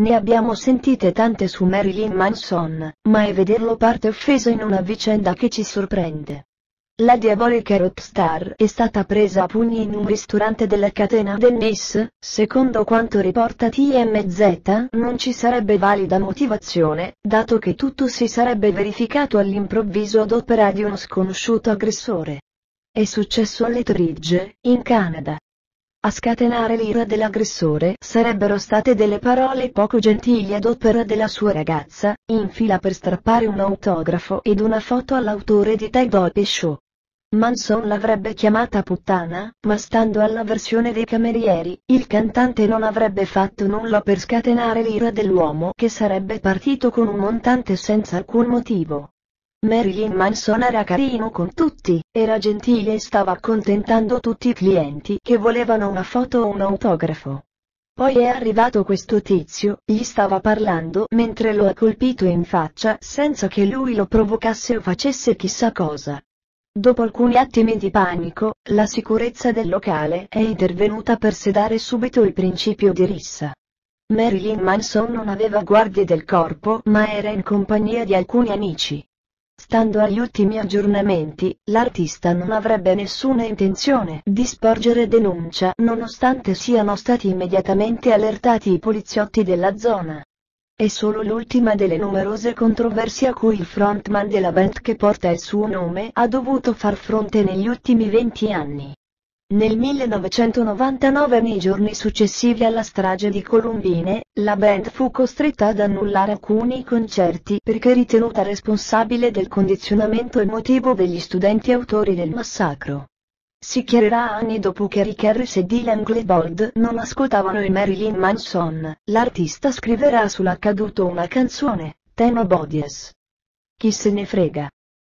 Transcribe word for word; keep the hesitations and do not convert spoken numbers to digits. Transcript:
Ne abbiamo sentite tante su Marilyn Manson, ma è vederlo parte offeso in una vicenda che ci sorprende. La diabolica rockstar è stata presa a pugni in un ristorante della catena Denny's, secondo quanto riporta T M Z, non ci sarebbe valida motivazione, dato che tutto si sarebbe verificato all'improvviso ad opera di uno sconosciuto aggressore. È successo a Lethbridge, in Canada. A scatenare l'ira dell'aggressore sarebbero state delle parole poco gentili ad opera della sua ragazza, in fila per strappare un autografo ed una foto all'autore di The Voice Show. Manson l'avrebbe chiamata puttana, ma stando alla versione dei camerieri, il cantante non avrebbe fatto nulla per scatenare l'ira dell'uomo che sarebbe partito con un montante senza alcun motivo. Marilyn Manson era carino con tutti, era gentile e stava accontentando tutti i clienti che volevano una foto o un autografo. Poi è arrivato questo tizio, gli stava parlando mentre lo ha colpito in faccia senza che lui lo provocasse o facesse chissà cosa. Dopo alcuni attimi di panico, la sicurezza del locale è intervenuta per sedare subito il principio di rissa. Marilyn Manson non aveva guardie del corpo ma era in compagnia di alcuni amici. Stando agli ultimi aggiornamenti, l'artista non avrebbe nessuna intenzione di sporgere denuncia nonostante siano stati immediatamente allertati i poliziotti della zona. È solo l'ultima delle numerose controversie a cui il frontman della band che porta il suo nome ha dovuto far fronte negli ultimi venti anni. Nel millenovecentonovantanove, nei giorni successivi alla strage di Columbine, la band fu costretta ad annullare alcuni concerti perché ritenuta responsabile del condizionamento emotivo degli studenti autori del massacro. Si chiarirà anni dopo che Rick Harris e Dylan Glebold non ascoltavano i Marilyn Manson, l'artista scriverà sull'accaduto una canzone, Tenobodies. Chi se ne frega.